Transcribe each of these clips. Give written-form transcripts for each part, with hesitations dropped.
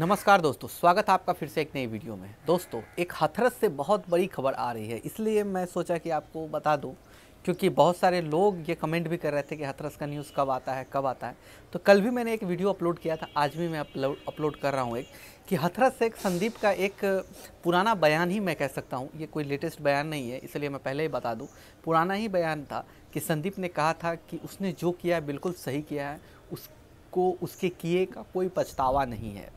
नमस्कार दोस्तों, स्वागत है आपका फिर से एक नई वीडियो में। दोस्तों, एक हथरस से बहुत बड़ी खबर आ रही है, इसलिए मैं सोचा कि आपको बता दूं, क्योंकि बहुत सारे लोग ये कमेंट भी कर रहे थे कि हथरस का न्यूज़ कब आता है। तो कल भी मैंने एक वीडियो अपलोड किया था, आज भी मैं अपलोड कर रहा हूँ एक, कि हथरस से एक संदीप का एक पुराना बयान ही मैं कह सकता हूँ, ये कोई लेटेस्ट बयान नहीं है, इसलिए मैं पहले ही बता दूँ, पुराना ही बयान था कि संदीप ने कहा था कि उसने जो किया बिल्कुल सही किया है, उसको उसके किए का कोई पछतावा नहीं है।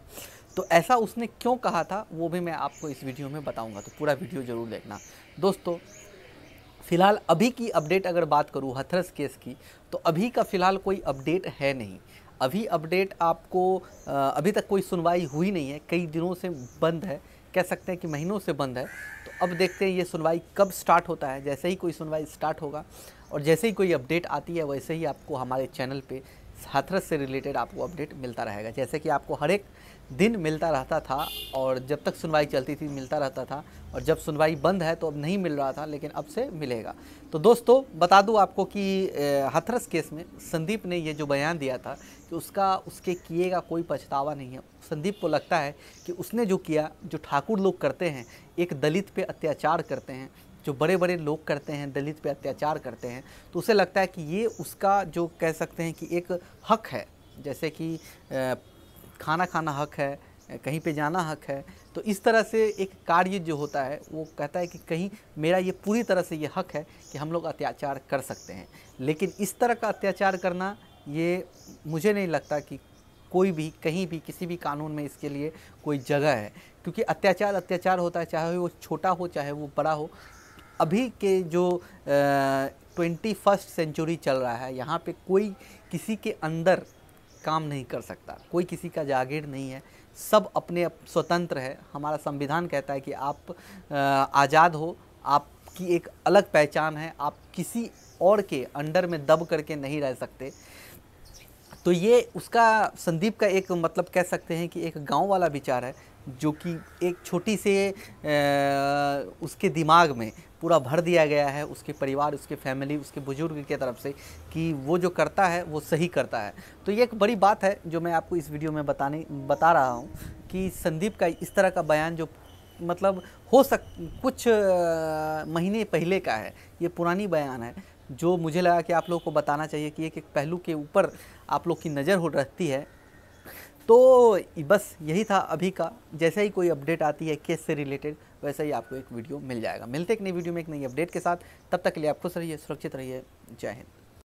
तो ऐसा उसने क्यों कहा था वो भी मैं आपको इस वीडियो में बताऊंगा, तो पूरा वीडियो ज़रूर देखना। दोस्तों, फ़िलहाल अभी की अपडेट अगर बात करूं हथरस केस की, तो अभी का फ़िलहाल कोई अपडेट है नहीं। अभी अपडेट आपको अभी तक कोई सुनवाई हुई नहीं है, कई दिनों से बंद है, कह सकते हैं कि महीनों से बंद है। तो अब देखते हैं ये सुनवाई कब स्टार्ट होता है। जैसे ही कोई सुनवाई स्टार्ट होगा और जैसे ही कोई अपडेट आती है, वैसे ही आपको हमारे चैनल पर हथरस से रिलेटेड आपको अपडेट मिलता रहेगा, जैसे कि आपको हर एक दिन मिलता रहता था, और जब तक सुनवाई चलती थी मिलता रहता था, और जब सुनवाई बंद है तो अब नहीं मिल रहा था, लेकिन अब से मिलेगा। तो दोस्तों, बता दूं आपको कि हथरस केस में संदीप ने ये जो बयान दिया था कि उसके किए का कोई पछतावा नहीं है, संदीप को लगता है कि उसने जो किया, जो ठाकुर लोग करते हैं, एक दलित पे अत्याचार करते हैं, जो बड़े बड़े लोग करते हैं दलित पे अत्याचार करते हैं, तो उसे लगता है कि ये उसका जो कह सकते हैं कि एक हक है, जैसे कि खाना खाना हक है, कहीं पे जाना हक है। तो इस तरह से एक कार्य जो होता है, वो कहता है कि कहीं मेरा ये पूरी तरह से ये हक है कि हम लोग अत्याचार कर सकते हैं, लेकिन इस तरह का अत्याचार करना ये मुझे नहीं लगता कि कोई भी कहीं भी किसी भी कानून में इसके लिए कोई जगह है, क्योंकि अत्याचार होता है, चाहे वो छोटा हो चाहे वो बड़ा हो। अभी के जो 21वीं सेंचुरी चल रहा है, यहाँ पे कोई किसी के अंदर काम नहीं कर सकता, कोई किसी का जागीर नहीं है, सब अपने स्वतंत्र है। हमारा संविधान कहता है कि आप आज़ाद हो, आपकी एक अलग पहचान है, आप किसी और के अंडर में दब करके नहीं रह सकते। तो ये उसका संदीप का एक मतलब कह सकते हैं कि एक गांव वाला विचार है, जो कि एक छोटी से उसके दिमाग में पूरा भर दिया गया है, उसके परिवार, उसके फैमिली, उसके बुजुर्ग की तरफ से, कि वो जो करता है वो सही करता है। तो ये एक बड़ी बात है जो मैं आपको इस वीडियो में बता रहा हूँ कि संदीप का इस तरह का बयान, जो मतलब कुछ महीने पहले का है, ये पुरानी बयान है, जो मुझे लगा कि आप लोगों को बताना चाहिए कि एक पहलू के ऊपर आप लोग की नज़र हो रहती है। तो बस यही था अभी का, जैसे ही कोई अपडेट आती है केस से रिलेटेड, वैसे ही आपको एक वीडियो मिल जाएगा। मिलते एक नई वीडियो में एक नई अपडेट के साथ, तब तक के लिए आप खुश रहिए, सुरक्षित रहिए। जय हिंद।